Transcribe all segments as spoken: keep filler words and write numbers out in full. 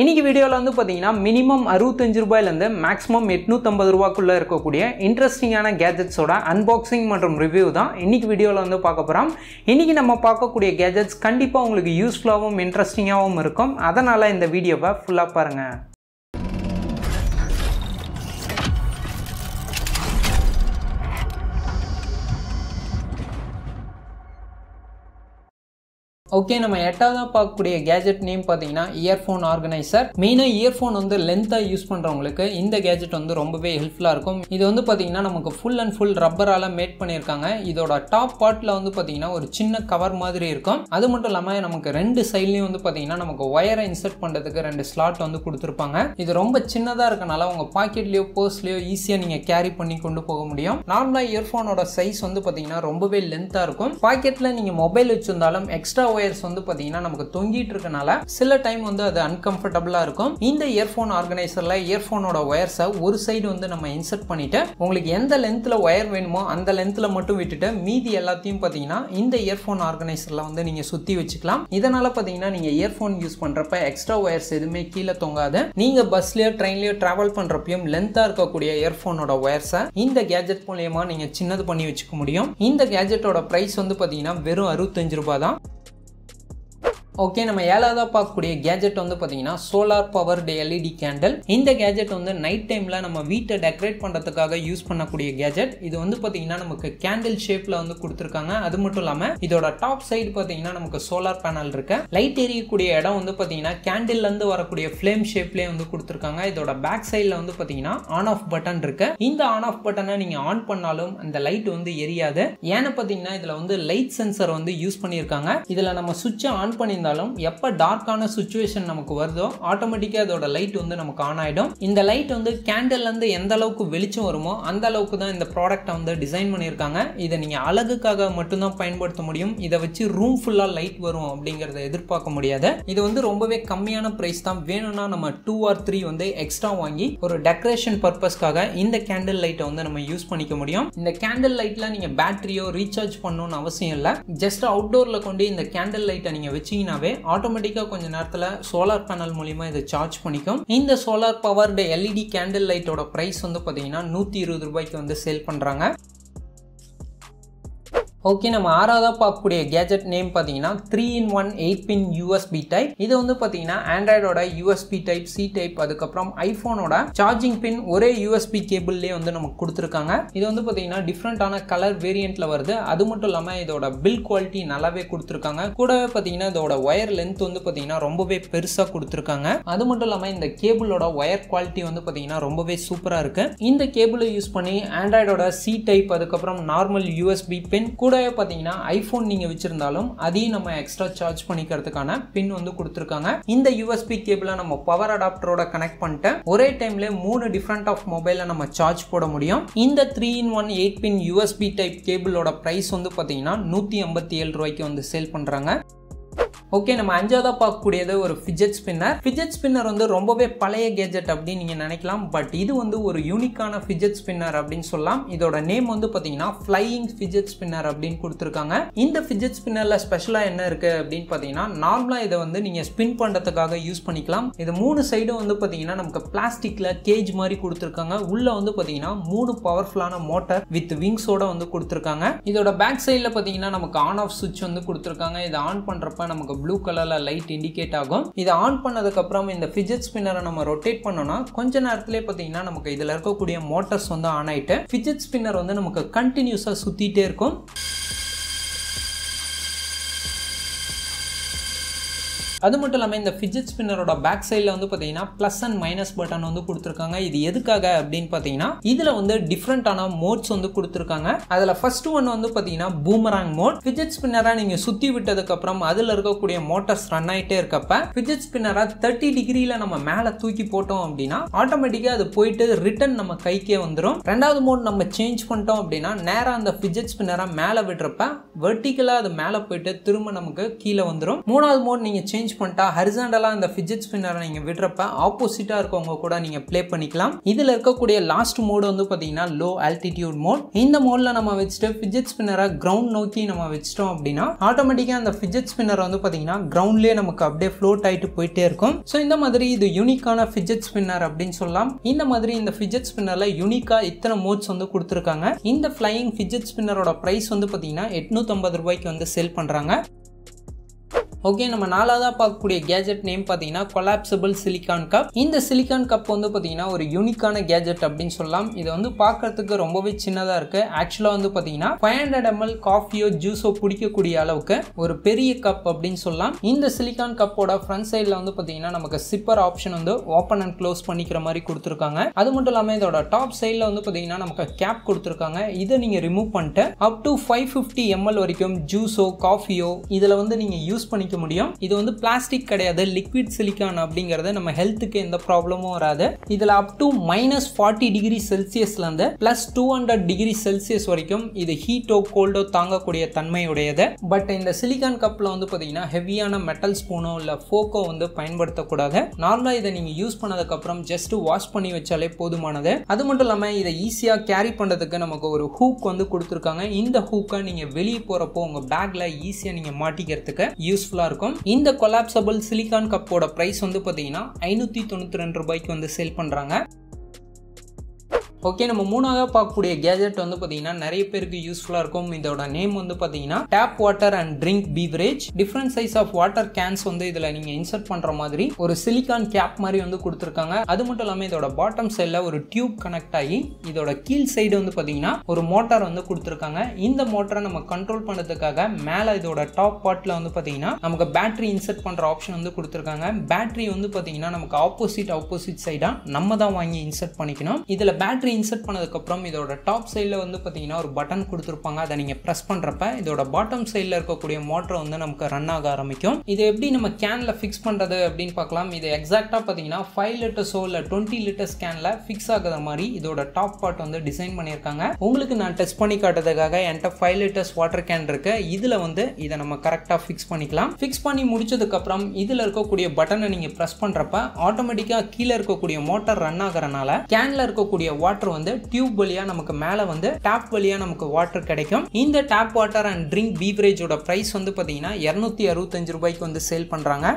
இன்னைக்கு வீடியோல வந்து பாத்தீங்கன்னா மினிமம் sixty-five ரூபாய் இருந்து மேக்ஸिमम eight hundred ninety ரூபாய்க்குள்ள இருக்கக்கூடிய இன்ட்ரஸ்டிங்கான கேஜெட்ஸோட அன்பாக்சிங் மற்றும் ரிவ்யூ தான் இன்னைக்கு வீடியோல வந்து பார்க்க போறோம். இன்னைக்கு நம்ம பார்க்கக்கூடிய கேஜெட்ஸ் கண்டிப்பா உங்களுக்கு யூஸ்ஃபுல்லாவும் இன்ட்ரஸ்டிங்காவும் இருக்கும். அதனால இந்த வீடியோவை ஃபுல்லா பாருங்க. ஓகே, நம்ம எட்டாவதா பார்க்கக்கூடிய கேஜெட் நேம் பார்த்தீங்கன்னா இயர்ஃபோன் ஆர்கனைசர். மெயினாக இயர்ஃபோன் வந்து லென்த்தாக யூஸ் பண்ணுறவங்களுக்கு இந்த கேஜெட் வந்து ரொம்பவே ஹெல்ப்ஃபுல்லாக இருக்கும். இது வந்து பார்த்தீங்கன்னா நமக்கு ஃபுல் அண்ட் ஃபுல் ரப்பரால் மேட் பண்ணியிருக்காங்க. இதோட டாப் பார்ட்டில் வந்து பார்த்தீங்கன்னா ஒரு சின்ன கவர் மாதிரி இருக்கும். அது மட்டும் இல்லாமல் நமக்கு ரெண்டு சைட்லேயும் வந்து பார்த்தீங்கன்னா நமக்கு ஒயரை இன்சர்ட் பண்ணுறதுக்கு ரெண்டு ஸ்லாட் வந்து கொடுத்துருப்பாங்க. இது ரொம்ப சின்னதாக இருக்கனால உங்கள் பாக்கெட்லேயோ பர்ஸ்லேயோ ஈஸியாக நீங்கள் கேரி பண்ணி கொண்டு போக முடியும். நார்மலாக இயர்ஃபோனோட சைஸ் வந்து பார்த்தீங்கன்னா ரொம்பவே லென்த்தாக இருக்கும். பாக்கெட்டில் நீங்கள் மொபைல் வச்சுருந்தாலும் எக்ஸ்ட்ரா வந்து பாத்தீங்கன்னா நமக்கு தொங்கிட்டு இருக்கனால சில டைம் வந்து அது அன்கம்ஃபர்டபிளா இருக்கும். இந்த இயர்ஃபோன் ஆர்கனைசர்ல இயர்ஃபோனோட ஒயர்ஸை ஒரு சைடு வந்து நம்ம இன்சர்ட் பண்ணிட்டு உங்களுக்கு எந்த லென்த்ல ஒயர் வேணுமோ அந்த லென்த்ல மட்டும் விட்டுட்டு மீதி எல்லாத்தையும் பாத்தீங்கன்னா இந்த இயர்ஃபோன் ஆர்கனைசர்ல வந்து நீங்க சுத்தி வச்சுக்கலாம். இதனால பாத்தீங்கன்னா நீங்க இயர்ஃபோன் யூஸ் பண்றப்ப எக்ஸ்ட்ரா ஒயர்ஸ் எதுவுமே கீழே தொங்காது. நீங்க பஸ்லயோ ட்ரெயின்லயோ டிராவல் பண்றப்பையும் லென்த்தா இருக்கக்கூடிய இயர்ஃபோனோட ஒயர்ஸை இந்த கேஜெட் மூலமா நீங்க சின்னது பண்ணி வச்சுக்க முடியும். இந்த கேஜெட்டோட பிரைஸ் வந்து பாத்தீங்கன்னா வெறும் அறுபத்தஞ்சு ரூபாய் தான். ஓகே, நம்ம ஏழாவதாக பார்க்கக்கூடிய கேஜெட் வந்து பார்த்தீங்கன்னா சோலார் பவர்டு எல்இடி கேண்டில். இந்த கேஜெட் வந்து நைட் டைமில் நம்ம வீட்டை டெக்கரேட் பண்ணுறதுக்காக யூஸ் பண்ணக்கூடிய கேஜெட். இது வந்து பார்த்தீங்கன்னா நமக்கு கேண்டில் ஷேப்பில் வந்து கொடுத்துருக்காங்க. அது மட்டும் இல்லாமல் இதோட டாப் சைடு பார்த்தீங்கன்னா நமக்கு சோலார் பேனல் இருக்கு. லைட் எரியக்கூடிய இடம் வந்து பார்த்தீங்கன்னா கேண்டில்லேருந்து வரக்கூடிய ஃப்ளேம் ஷேப்லேயே வந்து கொடுத்துருக்காங்க. இதோட பேக் சைடில் வந்து பார்த்தீங்கன்னா ஆன் ஆஃப் பட்டன் இருக்கு. இந்த ஆன் ஆஃப் பட்டனை நீங்கள் ஆன் பண்ணாலும் அந்த லைட் வந்து எரியாது. ஏன்னு பார்த்தீங்கன்னா இதில் வந்து லைட் சென்சர் வந்து யூஸ் பண்ணியிருக்காங்க. இதில் நம்ம சுவிட்சை ஆன் பண்ணி எப்ப டார்க்கான சிச்சுவேஷன் நமக்கு வருதோ ஆட்டோமேட்டிக்கா அதோட லைட் வந்து நமக்கு ஆன் ஆயிடும். இந்த லைட் வந்து கேண்டில் இருந்து எந்த அளவுக்கு வெளிச்சம் வருமோ அந்த அளவுக்கு தான் இந்த ப்ராடக்ட் வந்து டிசைன் பண்ணியிருக்காங்க. இதை நீங்க அழகுக்காக மட்டும் தான் பயன்படுத்த முடியும். இதை வச்சு ரூம் ஃபுல்லா லைட் வரும் அப்படிங்கறத எதிர்பார்க்க முடியாது. இது வந்து ரொம்பவே கம்மியான பிரைஸ் தான். வேணும்னா நம்ம டூ ஆர் த்ரீ வந்து எக்ஸ்ட்ரா வாங்கி ஒரு டெக்கரேஷன் பர்பஸ்க்காக இந்த கேண்டில் லைட்டை வந்து நம்ம யூஸ் பண்ணிக்க முடியும். இந்த கேண்டில் லைட்ல நீங்க பேட்டரியோ ரீசார்ஜ் பண்ணணும்னு அவசியம் இல்லை. ஜஸ்ட் அவுட்டோர்ல கொண்டு இந்த கேண்டில் லைட்டை நீங்க வச்சீங்கன்னா ஆட்டோமேட்டிக்கா கொஞ்ச நேரத்துல சோலார் பேனல் மூலமா இதை சார்ஜ் பண்ணிக்கும். இந்த சோலார் பவர்டு எல்இடி கேண்டில் லைட்டோட பிரைஸ் வந்து பாத்தீங்கன்னா நூத்தி இருபது ரூபாய்க்கு வந்து சேல் பண்றாங்க. ஓகே, நம்ம ஆறாவதாக பார்க்கக்கூடிய கேஜெட் நேம் பார்த்தீங்கன்னா three in one eight pin USB type. இது வந்து பார்த்தீங்கன்னா ஆண்ட்ராய்டோட யூஎஸ்பி டைப் சி டைப், அதுக்கப்புறம் ஐஃபோனோட சார்ஜிங் பின் ஒரே யூஎஸ்பி கேபிள்லேயே வந்து நமக்கு கொடுத்துருக்காங்க. இது வந்து பார்த்தீங்கன்னா டிஃப்ரெண்ட்டான கலர் வேரியண்ட்டில் வருது. அது மட்டும் இல்லாமல் இதோட பில் குவாலிட்டி நல்லாவே கொடுத்துருக்காங்க. கூடவே பார்த்தீங்கன்னா இதோட ஒயர் லென்த் வந்து பார்த்தீங்கன்னா ரொம்பவே பெருசாக கொடுத்துருக்காங்க. அது மட்டும் இல்லாமல் இந்த கேபிளோட ஒயர் குவாலிட்டி வந்து பார்த்தீங்கன்னா ரொம்பவே சூப்பராக இருக்குது. இந்த கேபிளை யூஸ் பண்ணி ஆண்ட்ராய்டோட சி டைப், அதுக்கப்புறம் நார்மல் யூஎஸ்பி பின், கூட பாத்தீங்கன்னா ஐபோன் நீங்க வச்சிருந்தாலும் அதையும் நம்ம எக்ஸ்ட்ரா சார்ஜ் பண்ணிக்கிறதுக்கான பின் வந்து கொடுத்திருக்காங்க. இந்த யூஎஸ்பி கேபிளை நம்ம பவர் அடாப்டரோட கனெக்ட் பண்ணிட்டு ஒரே டைம்ல மூணு டிஃபரண்ட் ஆஃப் மொபைல நம்ம சார்ஜ் போட முடியும். இந்த three in one eight pin USB type கேபிளோட பிரைஸ் வந்து பாத்தீங்கன்னா நூத்தி ஐம்பத்தி ஏழு ரூபாய்க்கு வந்து சேல் பண்றாங்க. ஓகே, நம்ம அஞ்சாவதா பார்க்கக்கூடியது ஒரு ஃபிட்ஜெட் ஸ்பின்னர். ஃபிட்ஜெட் ஸ்பின்னர் வந்து ரொம்பவே பழைய கேஜெட் அப்படின்னு நீங்கள் நினைக்கலாம். பட் இது வந்து ஒரு யூனிக்கான ஃபிட்ஜெட் ஸ்பின்னர் அப்படின்னு சொல்லலாம். இதோட நேம் வந்து பார்த்தீங்கன்னா ஃப்ளையிங் ஃபிட்ஜெட் ஸ்பின்னர் அப்படின்னு கொடுத்துருக்காங்க. இந்த ஃபிட்ஜெட் ஸ்பின்னரில் ஸ்பெஷலாக என்ன இருக்குது அப்படின்னு பார்த்தீங்கன்னா நார்மலாக இதை வந்து நீங்கள் ஸ்பின் பண்ணுறதுக்காக யூஸ் பண்ணிக்கலாம். இது மூணு சைடும் வந்து பார்த்தீங்கன்னா நமக்கு பிளாஸ்டிக்கில் கேஜ் மாதிரி கொடுத்துருக்காங்க. உள்ளே வந்து பார்த்தீங்கன்னா மூணு பவர்ஃபுல்லான மோட்டர் வித் விங்ஸோட வந்து கொடுத்துருக்காங்க. இதோட பேக் சைடில் பார்த்தீங்கன்னா நமக்கு ஆன் ஆஃப் சுவிட்ச் வந்து கொடுத்துருக்காங்க. இதை ஆன் பண்ணுறப்ப நமக்கு ப்ளூ கலர்ல லைட் இண்டிகேட் ஆகும். இதை ஆன் பண்ணதுக்கு அப்புறம் இந்த ஃபிட்ஜெட் ஸ்பின்னரை நம்ம ரொட்டேட் பண்ணோம்னா கொஞ்ச நேரத்திலே பார்த்தீங்கன்னா நமக்கு இதில் இருக்கக்கூடிய மோட்டார்ஸ் வந்து ஆன் ஆயிட்டு ஃபிட்ஜெட் ஸ்பின்னர் வந்து நமக்கு கண்டினியூஸாக சுத்திட்டே இருக்கும். அது மட்டும் இல்லாமல் இந்த ஃபிட்ஜெட் ஸ்பின்னரோட பேக் சைடில் வந்து பார்த்தீங்கன்னா ப்ளஸ் அண்ட் மைனஸ் பட்டன் வந்து கொடுத்துருக்காங்க. இது எதுக்காக அப்படின்னு பார்த்தீங்கன்னா இதில் வந்து டிஃப்ரெண்டான மோட்ஸ் வந்து கொடுத்துருக்காங்க. அதில் ஃபர்ஸ்ட் ஒன் வந்து பார்த்தீங்கன்னா பூமராங் மோட். ஃபிட்ஜெட் ஸ்பின்னரை நீங்கள் சுற்றி விட்டதுக்கப்புறம் அதில் இருக்கக்கூடிய மோட்டர்ஸ் ரன் ஆகிட்டே இருக்கப்ப ஃபிட்ஜெட் ஸ்பின்னரை தேர்ட்டி டிகிரியில் நம்ம மேலே தூக்கி போட்டோம் அப்படின்னா ஆட்டோமேட்டிக்காக அது போயிட்டு ரிட்டன் நம்ம கைக்கே வந்துடும். ரெண்டாவது மோட் நம்ம சேஞ்ச் பண்ணிட்டோம் அப்படின்னா நேராக அந்த ஃபிட்ஜெட் ஸ்பின்னரை மேலே விடுறப்ப வெர்டிக்கலாக அது மேலே போயிட்டு திரும்ப நமக்கு கீழே வந்துடும். மூணாவது மோட் நீங்கள் சேஞ்ச் arrange பண்ணிட்டா ஹரிசாண்டலா அந்த ஃபிட்ஜெட் ஸ்பின்னரை நீங்க விட்றப்ப ஆப்போசிட்டா இருக்கவங்க கூட நீங்க ப்ளே பண்ணிக்கலாம். இதுல இருக்கக்கூடிய லாஸ்ட் மோட் வந்து பாத்தீங்கன்னா லோ ஆல்டிட்யூட் மோட். இந்த மோட்ல நம்ம வெச்சிட்டு ஃபிட்ஜெட் ஸ்பின்னரை கிரவுண்ட் நோக்கி நம்ம வெச்சிட்டோம் அப்படினா ஆட்டோமேட்டிக்கா அந்த ஃபிட்ஜெட் ஸ்பின்னர் வந்து பாத்தீங்கன்னா கிரவுண்ட்லயே நமக்கு அப்படியே ஃப்ளோட் ஆயிட்டு போயிட்டே இருக்கும். சோ இந்த மாதிரி இது யூனிக்கான ஃபிட்ஜெட் ஸ்பின்னர் அப்படினு சொல்லலாம். இந்த மாதிரி இந்த ஃபிட்ஜெட் ஸ்பின்னர்ல யூனிக்கா இத்தனை மோட்ஸ் வந்து கொடுத்திருக்காங்க. இந்த ஃப்ளையிங் ஃபிட்ஜெட் ஸ்பின்னரோட பிரைஸ் வந்து பாத்தீங்கன்னா எட்நூற்று ஐம்பது ரூபாய்க்கு வந்து சேல் பண்றாங்க. ஓகே, நம்ம நாலாவதா பார்க்கக்கூடிய கேஜெட் நேம் பார்த்தீங்கன்னா கொலாப்சபிள் சிலிக்கான் கப். இந்த சிலிக்கான் கப் வந்து பார்த்தீங்கன்னா ஒரு யூனிக்கான கேஜெட் அப்படின்னு சொல்லலாம். இது வந்து பார்க்கறதுக்கு ரொம்பவே சின்னதாக இருக்கு. ஆக்சுவலாக வந்து பார்த்தீங்கன்னா ஃபைவ் ஹண்ட்ரட் எம்எல் காஃபியோ ஜூஸோ குடிக்கக்கூடிய அளவுக்கு ஒரு பெரிய கப் அப்படின்னு சொல்லலாம். இந்த சிலிக்கான் கப்போட ஃப்ரண்ட் சைடில் வந்து பார்த்தீங்கன்னா நமக்கு சிப்பர் ஆப்ஷன் வந்து ஓப்பன் அண்ட் க்ளோஸ் பண்ணிக்கிற மாதிரி கொடுத்துருக்காங்க. அது மட்டும் இல்லாமல் இதோட டாப் சைடில் வந்து பார்த்தீங்கன்னா நமக்கு கேப் கொடுத்துருக்காங்க. இதை நீங்கள் ரிமூவ் பண்ணிட்டு up to five fifty ML வரைக்கும் ஜூஸோ காஃபியோ இதில் வந்து நீங்கள் யூஸ் பண்ணிக்க முடியும். இது வந்து பிளாஸ்டிக் கிடையாது, லிக்விட் சிலிக்கான் அப்படிங்கறது நம்ம ஹெல்த்துக்கு எந்த ப்ராப்ளமும் வராது. இதுல up to minus forty degree செல்சியஸ்ல இருந்து plus two hundred degree Celsius வரைக்கும் இது ஹீட்டோ கோல்டோ தாங்கக்கூடிய தன்மையுடையது. பட் இந்த சிலிக்கான் கப்ல வந்து பாத்தீங்கன்னா ஹெவியான மெட்டல் ஸ்பூனோ இல்ல ஃபோக்கோ வந்து பயன்படுத்தக்கூடாது. நார்மலா இதை நீங்க யூஸ் பண்ணதுக்கு அப்புறம் ஜஸ்ட் வாஷ் பண்ணி வச்சாலே போதுமானது. அது மட்டும் இல்லாம இதை ஈஸியா கேரி பண்றதுக்கு நமக்கு ஒரு ஹூக் வந்து கொடுத்திருக்காங்க. இந்த ஹூக்கை நீங்க வெளியே போறப்போ உங்க பேக்ல ஈஸியா நீங்க மாட்டிக்கிறதுக்கு யூஸ்ஃபுல்லா இருக்கும். இந்த கொலாப்சபிள் சிலிகான் கப்போட பிரைஸ் வந்து பாத்தீங்கன்னா ஐநூற்று தொண்ணூற்று இரண்டு ரூபாய்க்கு வந்து சேல் பண்றாங்க. ஓகே, நம்ம மூணாவதாக பார்க்கக்கூடிய கேஜெட் வந்து பார்த்தீங்கன்னா நிறைய பேருக்கு யூஸ்ஃபுல்லாக இருக்கும். இதோட நேம் வந்து பார்த்தீங்கன்னா tap water and drink beverage. Different size of water cans வந்து இதில் நீங்கள் இன்சர்ட் பண்ணுற மாதிரி ஒரு சிலிக்கான் கேப் மாதிரி வந்து கொடுத்துருக்காங்க. அது மட்டும் இல்லாமல் இதோட பாட்டம் சைடில் ஒரு டியூப் கனெக்ட் ஆகி இதோட கீழ் சைடு வந்து பார்த்தீங்கன்னா ஒரு மோட்டார் வந்து கொடுத்துருக்காங்க. இந்த மோட்டரை நம்ம கண்ட்ரோல் பண்ணுறதுக்காக மேலே இதோட டாப் பார்ட்டில் வந்து பார்த்தீங்கன்னா நமக்கு பேட்டரி இன்சர்ட் பண்ணுற ஆப்ஷன் வந்து கொடுத்துருக்காங்க. பேட்டரி வந்து பார்த்தீங்கன்னா நமக்கு ஆப்போசிட் ஆப்போசிட் சைடாக நம்ம தான் வாங்கி இன்சர்ட் பண்ணிக்கணும். இதில் பேட்டரி இன்சர்ட் பண்ணதுக்கு அப்புறம் இதோட டாப் சைடில் வந்து பார்த்தீங்கன்னா ஒரு பட்டன் கொடுத்துருப்பாங்க. அதை நீங்கள் ப்ரெஸ் பண்ணுறப்ப இதோட பாட்டம் சைடில் இருக்கக்கூடிய மோட்டர் வந்து நமக்கு ரன் ஆக ஆரம்பிக்கும். இது எப்படி நம்ம கேனில் ஃபிக்ஸ் பண்ணுறது அப்படின்னு பார்க்கலாம். இது எக்ஸாக்டாக பார்த்தீங்கன்னா ஃபைவ் லிட்டர்ஸோ இல்லை டுவெண்ட்டி லிட்டர்ஸ் கேனில் ஃபிக்ஸ் ஆகிற மாதிரி இதோட டாப் பார்ட் வந்து டிசைன் பண்ணியிருக்காங்க. உங்களுக்கு நான் டெஸ்ட் பண்ணி காட்டுறதுக்காக என்கிட்ட ஃபைவ் லிட்டர்ஸ் வாட்டர் கேன் இருக்கு. இதில் வந்து இதை நம்ம கரெக்டாக ஃபிக்ஸ் பண்ணிக்கலாம். ஃபிக்ஸ் பண்ணி முடிச்சதுக்கப்புறம் இதில் இருக்கக்கூடிய பட்டனை நீங்கள் ப்ரெஸ் பண்ணுறப்ப ஆட்டோமேட்டிக்காக கீழே இருக்கக்கூடிய மோட்டர் ரன் ஆகிறனால கேனில் இருக்கக்கூடிய வாட்டர் வந்து டியூப் வழியா நமக்கு மேல வந்து டாப் வழியா நமக்கு வாட்டர் கிடைக்கும். இந்த டாப் வாட்டர் அண்ட் ட்ரிங்க் பீவரேஜோட பிரைஸ் வந்து பாத்தீங்கன்னா இருநூற்று அறுபத்தைந்து ரூபாய்க்கு வந்து சேல் பண்றாங்க.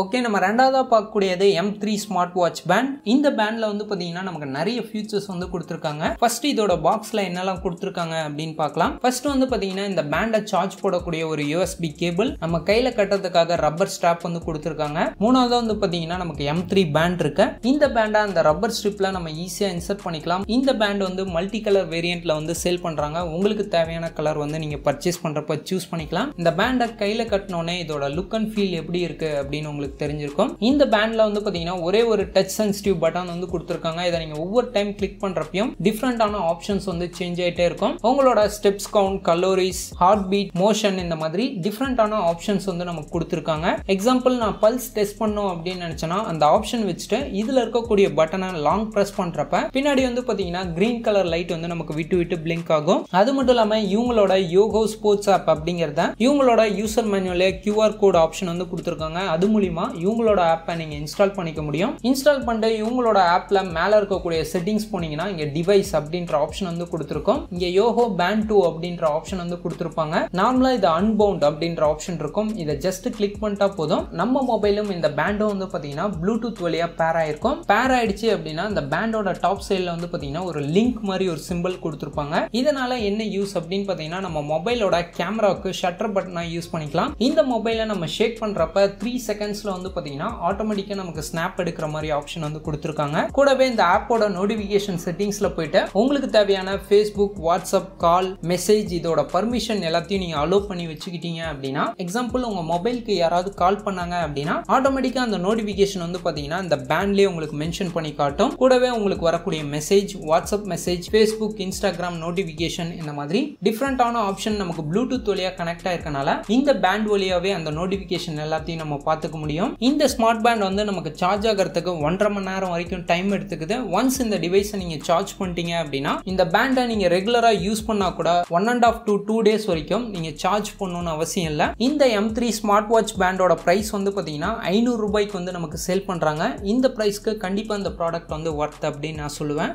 ஓகே, நம்ம ரெண்டாவதாக பார்க்கக்கூடியது M three smart watch band. இந்த பேண்டில் வந்து பார்த்தீங்கன்னா நமக்கு நிறைய ஃபியூச்சர்ஸ் வந்து கொடுத்துருக்காங்க. ஃபர்ஸ்ட் இதோட பாக்ஸில் என்னெல்லாம் கொடுத்துருக்காங்க அப்படின்னு பார்க்கலாம். ஃபர்ஸ்ட் வந்து பார்த்தீங்கன்னா இந்த பேண்டை சார்ஜ் போடக்கூடிய ஒரு யூஎஸ்பி கேபிள், நம்ம கையில் கட்டுறதுக்காக ரப்பர் ஸ்ட்ராப் வந்து கொடுத்துருக்காங்க. மூணாவதாக வந்து பார்த்தீங்கன்னா நமக்கு எம் த்ரீ பேண்ட் இருக்கு. இந்த பேண்டை அந்த ரப்பர் ஸ்ட்ரிப்பில் நம்ம ஈஸியாக இன்சர்ட் பண்ணிக்கலாம். இந்த பேண்ட் வந்து மல்டி கலர் வேரியண்ட்டில் வந்து சேல் பண்ணுறாங்க. உங்களுக்கு தேவையான கலர் வந்து நீங்கள் பர்ச்சேஸ் பண்ணுறப்ப சூஸ் பண்ணிக்கலாம். இந்த பேண்டை கையில் கட்டினோடனே இதோட லுக் அண்ட் ஃபீல் எப்படி இருக்கு அப்படின்னு உங்களுக்கு தெரிஞ்சிருக்கும். இந்த பேண்ட்ல வந்து பாத்தீங்கன்னா ஒரே ஒரு டச் சென்சிட்டிவ் பட்டன் வந்து கொடுத்திருக்காங்க. இதை நீங்க ஒவ்வொரு டைம் கிளிக் பண்றப்பையும் டிஃபரெண்டான ஆப்ஷன்ஸ் வந்து சேஞ்ச் ஆயிட்டே இருக்கும். உங்களோட steps count, calories, heart beat, motion, இந்த மாதிரி டிஃபரெண்டான ஆப்ஷன்ஸ் வந்து நமக்கு கொடுத்திருக்காங்க. எக்ஸாம்பிள் நான் பல்ஸ் டெஸ்ட் பண்ணோம் அப்படின்னு நினைச்சேன்னா அந்த ஆப்ஷன் வச்சுட்டு இதுல இருக்கக்கூடிய பட்டனை லாங் பிரஸ் பண்றப்ப பின்னாடி வந்து பாத்தீங்கன்னா கிரீன் கலர் லைட் வந்து நமக்கு விட்டு விட்டு பிளிங்க் ஆகும். அது மட்டும் இல்லாம இவங்களோட யோகோ ஸ்போர்ட்ஸ் ஆப் அப்படிங்கறத இவங்களோட யூசர் மேனுவல்ல கியூஆர் கோட் ஆப்ஷன் வந்து கொடுத்திருக்காங்க. அது மூலியமா இவங்களோட ஆப்பை நீங்க இன்ஸ்டால் பண்ணிக்க முடியும். இன்ஸ்டால் பண்ணிட்டு இவங்களோட ஆப்ல மேல இருக்கக்கூடிய செட்டிங்ஸ் போனீங்கன்னா இங்க டிவைஸ் அப்படின்ற ஆப்ஷன் வந்து கொடுத்திருக்கோம். இங்க யோஹோ பேண்ட் டூ அப்படின்ற ஆப்ஷன் வந்து கொடுத்திருப்பாங்க. நார்மலா இது அன்பவுண்ட் அப்படின்ற ஆப்ஷன் இருக்கும். இதை ஜஸ்ட் கிளிக் பண்ணிட்டா போதும் நம்ம மொபைலும் இந்த பேண்டும் வந்து பாத்தீங்கன்னா ப்ளூடூத் வழியா பேர் ஆயிருக்கும். பேர் ஆயிடுச்சு அப்படின்னா இந்த பேண்டோட டாப் சைட்ல வந்து பாத்தீங்கன்னா ஒரு லிங்க் மாதிரி ஒரு சிம்பிள் கொடுத்திருப்பாங்க. இதனால என்ன யூஸ் அப்படின்னு பாத்தீங்கன்னா நம்ம மொபைலோட கேமராவுக்கு ஷட்டர் பட்டனா யூஸ் பண்ணிக்கலாம். இந்த மொபைலை நம்ம ஷேக் பண்றப்ப த்ரீ செகண்ட்ஸ் வந்து பாத்தீங்கன்னா ஆட்டோமேட்டிக்கா நமக்கு ஸ்னாப் எடுக்கிற மாதிரி ஆப்ஷன் வந்து கொடுத்திருக்காங்க. கூடவே இந்த ஆப்போட நோட்டிபிகேஷன் செட்டிங்ஸ்ல போயிட்டு உங்களுக்கு தேவையான Facebook, WhatsApp, கால், மெசேஜ் இதோட பர்மிஷன் எல்லாத்தையும் நீங்க அலோ பண்ணி வச்சுக்கிட்டீங்க அப்படின்னா எக்ஸாம்பிள் உங்க மொபைலுக்கு யாராவது கால் பண்ணாங்க அப்படின்னா ஆட்டோமேட்டிக்கா அந்த நோட்டிபிகேஷன் வந்து பாத்தீங்கன்னா இந்த பேண்ட்லயே உங்களுக்கு மென்ஷன் பண்ணி காட்டும். கூடவே உங்களுக்கு வரக்கூடிய message, WhatsApp message, Facebook, Instagram notification இந்த மாதிரி டிஃபரெண்டான ஆப்ஷன் நமக்கு ப்ளூடூத் வழியா கனெக்ட் ஆயிருக்கனால இந்த பேண்ட் வழியாவே அந்த நோட்டிபிகேஷன் எல்லாத்தையும் நம்ம பாத்துக்க முடியும். இந்த ஸ்மார்ட் பேண்ட் வந்து நமக்கு சார்ஜ் ஆகிறதுக்கு ஒன்றரை மணி நேரம் வரைக்கும் டைம் எடுத்துக்குது. ஒன்ஸ் இந்த டிவைஸை நீங்கள் சார்ஜ் பண்ணிட்டீங்க அப்படின்னா இந்த பேண்டை நீங்கள் ரெகுலராக யூஸ் பண்ணால் கூட one and half two two days வரைக்கும் நீங்கள் சார்ஜ் பண்ணணும்னு அவசியம் இல்லை. இந்த எம் த்ரீ ஸ்மார்ட் வாட்ச் பேண்டோட ப்ரைஸ் வந்து பார்த்தீங்கன்னா ஐநூறு ரூபாய்க்கு வந்து நமக்கு சேல் பண்ணுறாங்க. இந்த ப்ரைஸ்க்கு கண்டிப்பாக இந்த ப்ராடக்ட் வந்து ஒர்த் அப்படின்னு நான் சொல்லுவேன்.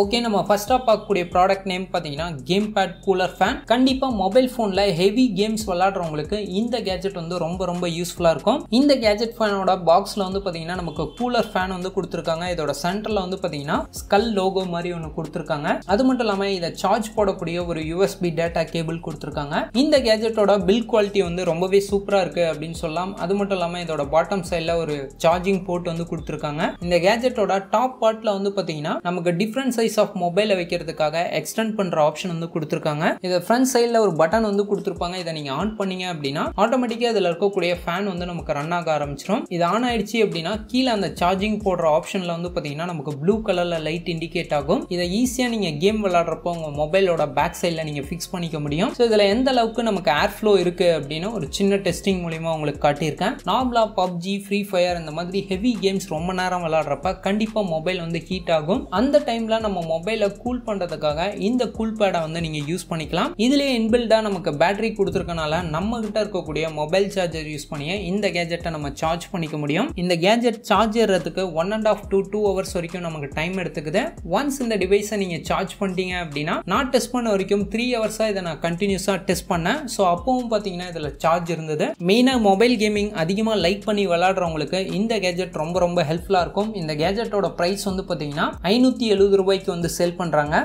ஓகே, நம்ம ஃபர்ஸ்ட் ஆஃப் பார்க்கக்கூடிய ப்ராடக்ட் நேம் பார்த்தீங்கன்னா கேம் பேட் கூலர் ஃபேன். கண்டிப்பாக மொபைல் ஃபோனில் ஹெவி கேம்ஸ் விளாட்றவங்களுக்கு இந்த கேஜெட் வந்து ரொம்ப ரொம்ப யூஸ்ஃபுல்லாக இருக்கும். இந்த கேஜெட் ஃபேனோட பாக்ஸில் வந்து பார்த்தீங்கன்னா நமக்கு கூலர் ஃபேன் வந்து கொடுத்துருக்காங்க. இதோட சென்டரில் வந்து பார்த்தீங்கன்னா ஸ்கல் லோகோ மாதிரி ஒன்று கொடுத்துருக்காங்க. அது மட்டும் இல்லாமல் இதை சார்ஜ் போடக்கூடிய ஒரு யூஎஸ்பி டேட்டா கேபிள் கொடுத்துருக்காங்க. இந்த கேஜெட்டோட பில்ட் குவாலிட்டி வந்து ரொம்பவே சூப்பராக இருக்குது அப்படின்னு சொல்லலாம். அது மட்டும் இல்லாமல் இதோட பாட்டம் சைடில் ஒரு சார்ஜிங் போர்ட் வந்து கொடுத்துருக்காங்க. இந்த கேஜெட்டோட டாப் பார்ட்டில் வந்து பார்த்தீங்கன்னா நமக்கு டிஃப்ரென்ஸ் சைஸ் ஆஃப் மொபைலை வைக்கிறதுக்காக எக்ஸ்டெண்ட் பண்ற ஆப்ஷன் வந்து கொடுத்துருக்காங்க. இது ஃப்ரண்ட் சைடில் ஒரு பட்டன் வந்து கொடுத்துருப்பாங்க. இதை நீங்கள் ஆன் பண்ணீங்க அப்படின்னா ஆட்டோமேட்டிக்காக இதில் இருக்கக்கூடிய ஃபேன் வந்து நமக்கு ரன் ஆக ஆரம்பிச்சிடும். இது ஆன் ஆயிடுச்சு அப்படின்னா கீழே அந்த சார்ஜிங் போடுற ஆப்ஷனில் வந்து பார்த்தீங்கன்னா நமக்கு ப்ளூ கலரில் லைட் இண்டிகேட் ஆகும். இதை ஈஸியாக நீங்கள் கேம் விளாட்றப்போ உங்கள் மொபைலோட பேக் சைடில் நீங்கள் ஃபிக்ஸ் பண்ணிக்க முடியும். ஸோ இதில் எந்த அளவுக்கு நமக்கு ஏர் ஃப்ளோ இருக்குது அப்படின்னு ஒரு சின்ன டெஸ்டிங் மூலிமா உங்களுக்கு காட்டியிருக்கேன். நார்மலாக பப்ஜி, ஃப்ரீ ஃபயர் இந்த மாதிரி ஹெவி கேம்ஸ் ரொம்ப நேரம் விளாட்றப்ப கண்டிப்பாக மொபைல் வந்து ஹீட் ஆகும். அந்த டைமில் நம்ம மொபைலை கூல் பண்றதுக்காக இந்த கூல் பேடை வந்து நீங்க யூஸ் பண்ணிக்கலாம். இதுலயே இன்பில்டா நமக்கு பேட்டரி கொடுத்துருக்கனால நம்ம கிட்ட இருக்கக்கூடிய மொபைல் சார்ஜர் யூஸ் பண்ணியே இந்த கேஜெட்டை நம்ம சார்ஜ் பண்ணிக்க முடியும். இந்த கேஜெட் சார்ஜ் ஏறதுக்கு one and half two two hours வரைக்கும் நமக்கு டைம் எடுத்துக்குது. ஒன்ஸ் இந்த டிவைஸை நீங்க சார்ஜ் பண்ணிட்டீங்க அப்படின்னா நான் டெஸ்ட் பண்ண வரைக்கும் த்ரீ ஹவர்ஸா இதை நான் கண்டினியூஸா டெஸ்ட் பண்ணேன். ஸோ அப்பவும் பார்த்தீங்கன்னா இதுல சார்ஜ் இருந்தது. மெயினா மொபைல் கேமிங் அதிகமா லைக் பண்ணி விளையாடுறவங்களுக்கு இந்த கேஜெட் ரொம்ப ரொம்ப ஹெல்ப்ஃபுல்லா இருக்கும். இந்த கேஜெட்டோட பிரைஸ் வந்து பார்த்தீங்கன்னா ஐநூத்தி எழுபது ரூபாய் வந்து சேல் பண்றாங்க.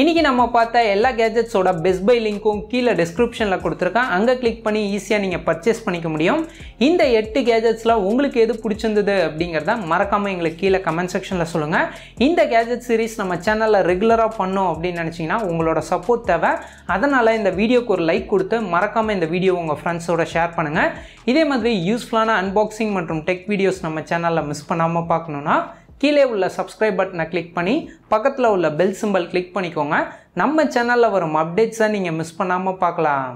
இன்னைக்கு நம்ம பார்த்த எல்லா கேஜெட்ஸோட பெஸ்ட் பை லிங்க்கும் கீழே டிஸ்கிரிப்ஷனில் கொடுத்துருக்கேன். அங்கே கிளிக் பண்ணி ஈஸியாக நீங்கள் பர்ச்சேஸ் பண்ணிக்க முடியும். இந்த எட்டு கேஜெட்ஸில் உங்களுக்கு எது பிடிச்சிருந்தது அப்படிங்கிறத மறக்காமல் எங்களுக்கு கீழே கமெண்ட் செக்ஷனில் சொல்லுங்கள். இந்த கேஜெட் சீரிஸ் நம்ம சேனலில் ரெகுலராக பண்ணோம் அப்படின்னு நினச்சிங்கன்னா உங்களோட சப்போர்ட் தேவை. அதனால் இந்த வீடியோக்கு ஒரு லைக் கொடுத்து மறக்காமல் இந்த வீடியோ உங்கள் ஃப்ரெண்ட்ஸோட ஷேர் பண்ணுங்கள். இதே மாதிரி யூஸ்ஃபுல்லான அன்பாக்சிங் மற்றும் டெக் வீடியோஸ் நம்ம சேனலில் மிஸ் பண்ணாமல் பார்க்கணுன்னா கீழே உள்ள சப்ஸ்கிரைப் பட்டனை கிளிக் பண்ணி பக்கத்தில் உள்ள பெல் சிம்பல் கிளிக் பண்ணிக்கோங்க. நம்ம சேனலில் வரும் அப்டேட்ஸை நீங்கள் மிஸ் பண்ணாமல் பார்க்கலாம்.